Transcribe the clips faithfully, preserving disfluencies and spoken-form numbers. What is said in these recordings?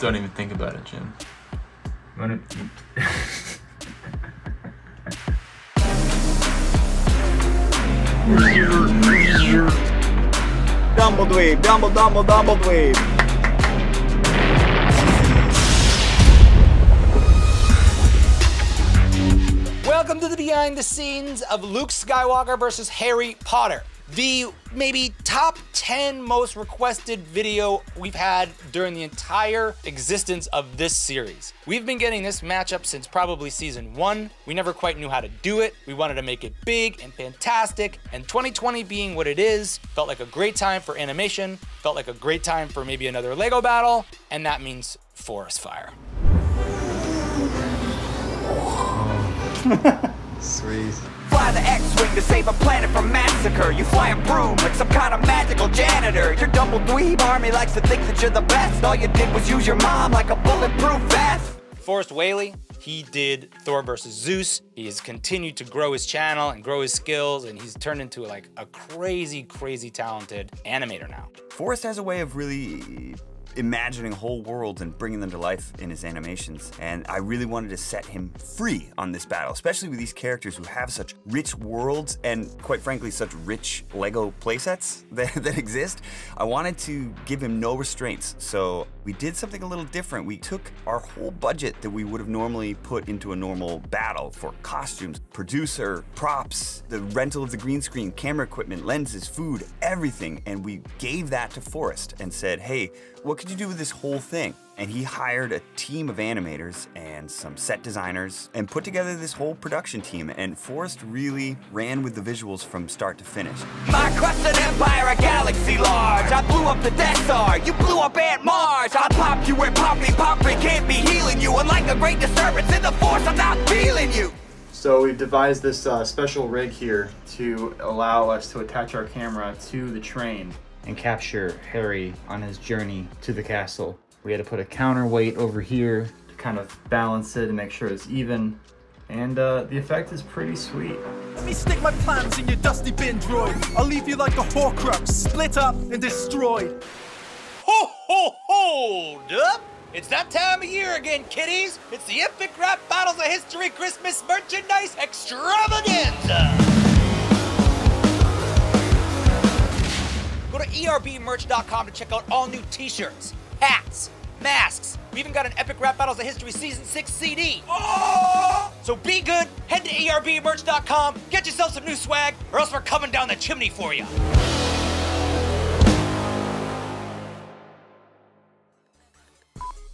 Don't even think about it, Jim. Dumble dweeb, dumble, dumble, dumble dweeb. Welcome to the behind the scenes of Luke Skywalker versus Harry Potter. The maybe top ten most requested video we've had during the entire existence of this series. We've been getting this matchup since probably season one. We never quite knew how to do it. We wanted to make it big and fantastic, and twenty twenty being what it is, felt like a great time for animation, felt like a great time for maybe another LEGO battle, and that means Forrest Fire. Sweet. Fly the X-Wing to save a planet from massacre. You fly a broom like some kind of magical janitor. Your double dweeb army likes to think that you're the best. All you did was use your mom like a bulletproof vest. Forrest Whaley, he did Thor versus Zeus. He has continued to grow his channel and grow his skills, and he's turned into like a crazy, crazy talented animator now. Forrest has a way of really imagining whole worlds and bringing them to life in his animations. And I really wanted to set him free on this battle, especially with these characters who have such rich worlds and, quite frankly, such rich LEGO playsets that, that exist. I wanted to give him no restraints. So we did something a little different. We took our whole budget that we would have normally put into a normal battle for costumes, producer, props, the rental of the green screen, camera equipment, lenses, food, everything. And we gave that to Forrest and said, hey, what could you do with this whole thing? And he hired a team of animators and some set designers and put together this whole production team, and Forrest really ran with the visuals from start to finish. My quest an empire, a galaxy large. I blew up the Death Star, you blew up Aunt Marge. I popped you where Poppy Poppy can't be healing you. And like a great disturbance in the Force, I'm not feeling you. So we've devised this uh, special rig here to allow us to attach our camera to the train and capture Harry on his journey to the castle. We had to put a counterweight over here to kind of balance it and make sure it's even. And uh, the effect is pretty sweet. Let me stick my plans in your dusty bin, droid. I'll leave you like a Horcrux, split up and destroyed. Ho, ho, hold up! It's that time of year again, kiddies! It's the Epic Rap Battles of History Christmas Merchandise Extravaganza! Go to E R B merch dot com to check out all new t-shirts, hats, masks. We even got an Epic Rap Battles of History Season six C D. Oh! So be good, head to E R B merch dot com, get yourself some new swag, or else we're coming down the chimney for you.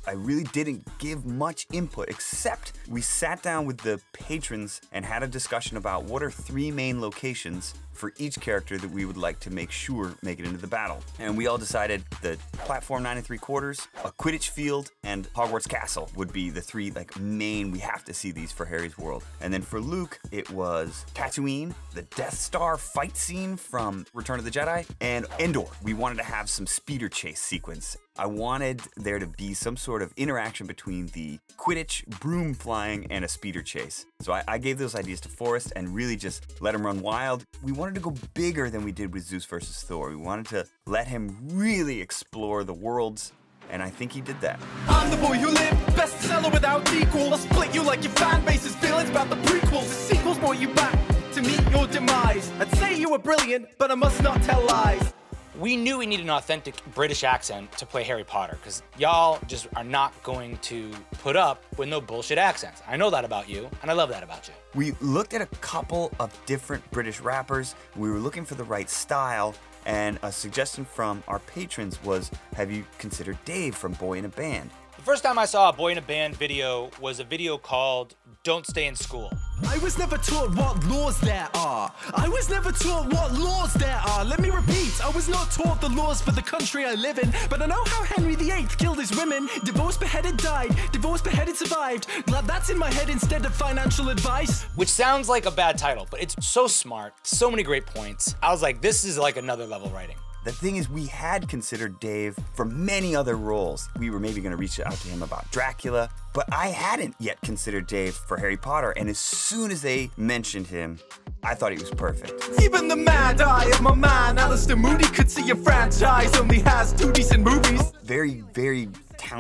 I really didn't give much input, except we sat down with the patrons and had a discussion about what are three main locations for each character that we would like to make sure make it into the battle. And we all decided that Platform nine and three quarters, a Quidditch field, and Hogwarts Castle would be the three like main, we have to see these for Harry's world. And then for Luke, it was Tatooine, the Death Star fight scene from Return of the Jedi, and Endor. We wanted to have some speeder chase sequence. I wanted there to be some sort of interaction between the Quidditch, broom flying, and a speeder chase. So I, I gave those ideas to Forrest and really just let him run wild. We wanted to go bigger than we did with Zeus versus Thor. We wanted to let him really explore the worlds, and I think he did that. I'm the boy who lived, bestseller without equal. I'll split you like your fan base's feelings about the prequels. The sequels brought you back to meet your demise. I'd say you were brilliant, but I must not tell lies. We knew we needed an authentic British accent to play Harry Potter, because y'all just are not going to put up with no bullshit accents. I know that about you, and I love that about you. We looked at a couple of different British rappers. We were looking for the right style, and a suggestion from our patrons was, have you considered Dave from Boyinaband? The first time I saw a Boyinaband video was a video called Don't Stay in School. I was never taught what laws there are. I was never taught what laws there are. Let me repeat, I was not taught the laws for the country I live in. But I know how Henry the eighth killed his women. Divorced, beheaded, died. Divorced, beheaded, survived. Glad that's in my head instead of financial advice. Which sounds like a bad title, but it's so smart. So many great points. I was like, this is like another level writing. The thing is, we had considered Dave for many other roles. We were maybe gonna reach out to him about Dracula, but I hadn't yet considered Dave for Harry Potter, and as soon as they mentioned him, I thought he was perfect. Even the mad eye of my man, Alistair Moody, could see a franchise only has two decent movies. Very, very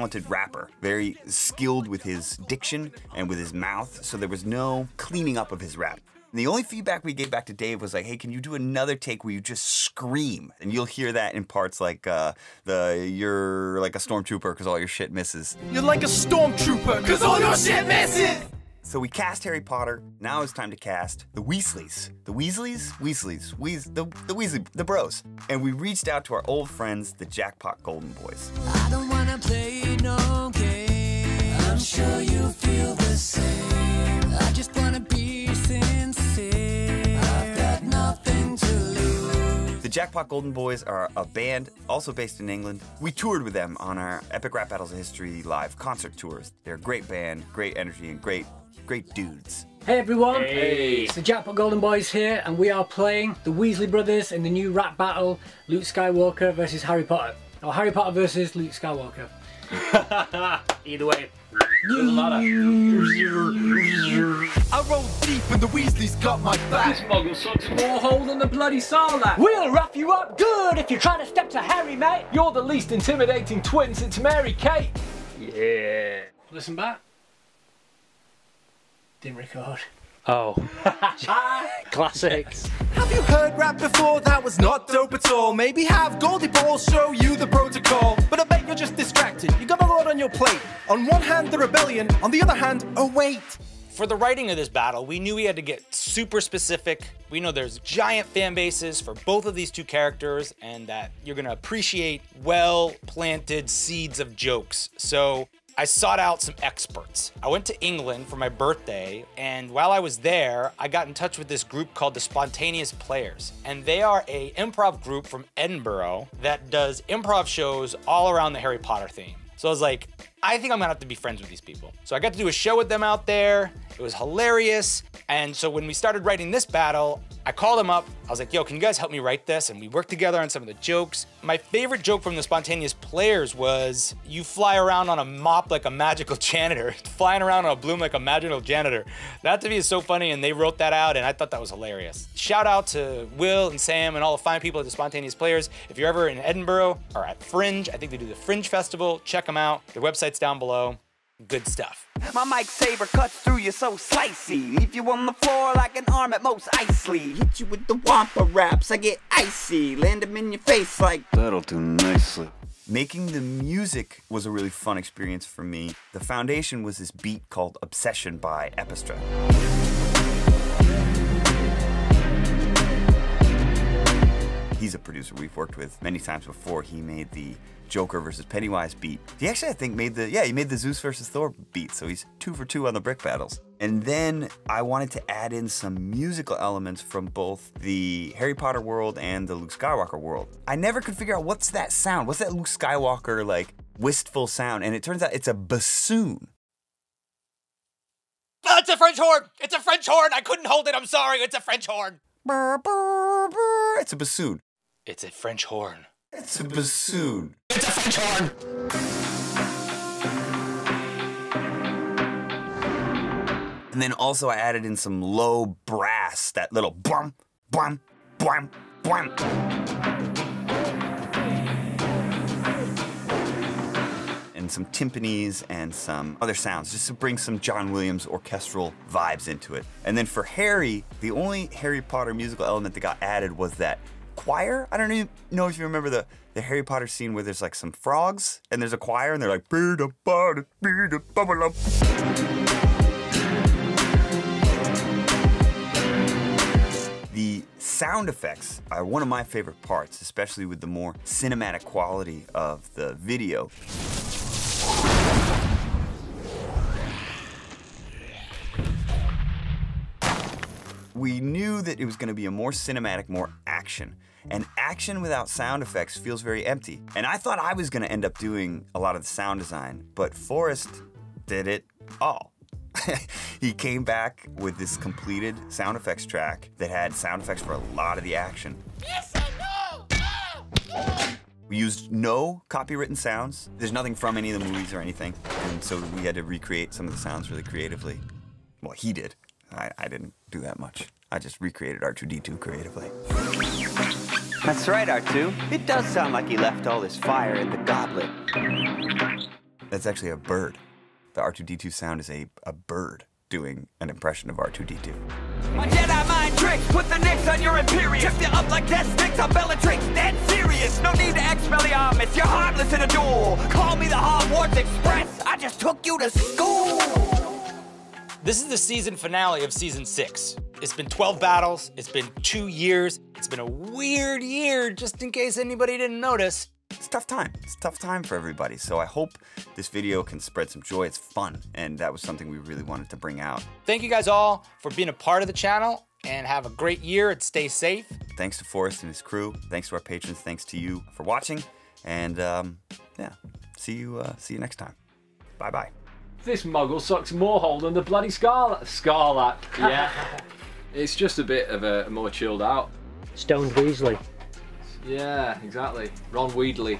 talented rapper, very skilled with his diction and with his mouth, so there was no cleaning up of his rap. And the only feedback we gave back to Dave was like, hey, can you do another take where you just scream? And you'll hear that in parts like, uh, the you're like a stormtrooper because all your shit misses. You're like a stormtrooper because all your shit misses! So we cast Harry Potter. Now it's time to cast the Weasleys. The Weasleys? Weasleys. Weas the, the Weasley, the bros. And we reached out to our old friends, the Jackpot Golden Boys. I don't wanna play no game. I'm sure you feel the same. I just wanna be sincere. I've got nothing to lose. The Jackpot Golden Boys are a band also based in England. We toured with them on our Epic Rap Battles of History live concert tours. They're a great band, great energy, and great Great dudes. Hey everyone, hey. It's the Jackpot Golden Boys here, and we are playing the Weasley Brothers in the new rap battle, Luke Skywalker versus Harry Potter. Or Harry Potter versus Luke Skywalker. Either way, doesn't matter. I roll deep and the Weasleys got my back. This muggle sucks more hole than the bloody Sarlacc. We'll rough you up good if you're trying to step to Harry, mate. You're the least intimidating twin since Mary-Kate. Yeah. Listen back. Didn't record. Oh. Classics. Have you heard rap before? That was not dope at all. Maybe have Goldie Balls show you the protocol. But I bet you're just distracted. You got a lot on your plate. On one hand, the rebellion. On the other hand, oh wait. For the writing of this battle, we knew we had to get super specific. We know there's giant fan bases for both of these two characters and that you're gonna appreciate well-planted seeds of jokes. So I sought out some experts. I went to England for my birthday, and while I was there, I got in touch with this group called the Spontaneous Players. And they are a improv group from Edinburgh that does improv shows all around the Harry Potter theme. So I was like, I think I'm gonna have to be friends with these people. So I got to do a show with them out there. It was hilarious. And so when we started writing this battle, I called them up. I was like, yo, can you guys help me write this? And we worked together on some of the jokes. My favorite joke from the Spontaneous Players was, you fly around on a mop like a magical janitor. Flying around on a bloom like a magical janitor. That to me is so funny, and they wrote that out, and I thought that was hilarious. Shout out to Will and Sam and all the fine people at the Spontaneous Players. If you're ever in Edinburgh or at Fringe, I think they do the Fringe Festival, check them out. Their website's down below. Good stuff. My mic saber cuts through you so slicey. Leave you on the floor like an arm at most icely. Hit you with the wampa raps, I get icy. Land them in your face like that'll do nicely. Making the music was a really fun experience for me. The foundation was this beat called Obsession by Epistra. He's a producer we've worked with many times before. He made the Joker versus Pennywise beat. He actually, I think, made the, yeah, he made the Zeus versus Thor beat, so he's two for two on the brick battles. And then I wanted to add in some musical elements from both the Harry Potter world and the Luke Skywalker world. I never could figure out what's that sound, what's that Luke Skywalker, like, wistful sound, and it turns out it's a bassoon. Oh, it's a French horn! It's a French horn! I couldn't hold it, I'm sorry, it's a French horn! Burr, burr, burr. It's a bassoon. It's a French horn. It's a bassoon. It's a French horn. And then also I added in some low brass, that little bum, bum, bum, bum. And some timpanis and some other sounds, just to bring some John Williams orchestral vibes into it. And then for Harry, the only Harry Potter musical element that got added was that choir. I don't even know if you remember the, the Harry Potter scene where there's like some frogs and there's a choir and they're like, beat a body, beat a bubble up. The sound effects are one of my favorite parts, especially with the more cinematic quality of the video. We knew that it was going to be a more cinematic, more action. And action without sound effects feels very empty. And I thought I was going to end up doing a lot of the sound design, but Forrest did it all. He came back with this completed sound effects track that had sound effects for a lot of the action. Yes, I know. No, no. We used no copywritten sounds. There's nothing from any of the movies or anything. And so we had to recreate some of the sounds really creatively. Well, he did. I, I didn't do that much. I just recreated R two D two creatively. That's right, R two. It does sound like he left all his fire in the goblet. That's actually a bird. The R two D two sound is a, a bird doing an impression of R two D two. My Jedi mind tricks, put the nicks on your Imperium. Drift you up like death sticks on Bellatrix. That's serious, no need to Expelliarmus. You're harmless in a duel. Call me the Hogwarts Express. I just took you to school. This is the season finale of season six. It's been twelve battles, it's been two years, it's been a weird year, just in case anybody didn't notice. It's a tough time, it's a tough time for everybody, so I hope this video can spread some joy. It's fun, and that was something we really wanted to bring out. Thank you guys all for being a part of the channel, and have a great year, and stay safe. Thanks to Forrest and his crew, thanks to our patrons, thanks to you for watching, and um, yeah, see you, uh, see you next time. Bye-bye. This muggle sucks more hole than the bloody Scarlet. Sarlacc, yeah. It's just a bit of a more chilled out. Stoned Weasley. Yeah, exactly. Ron Weedley.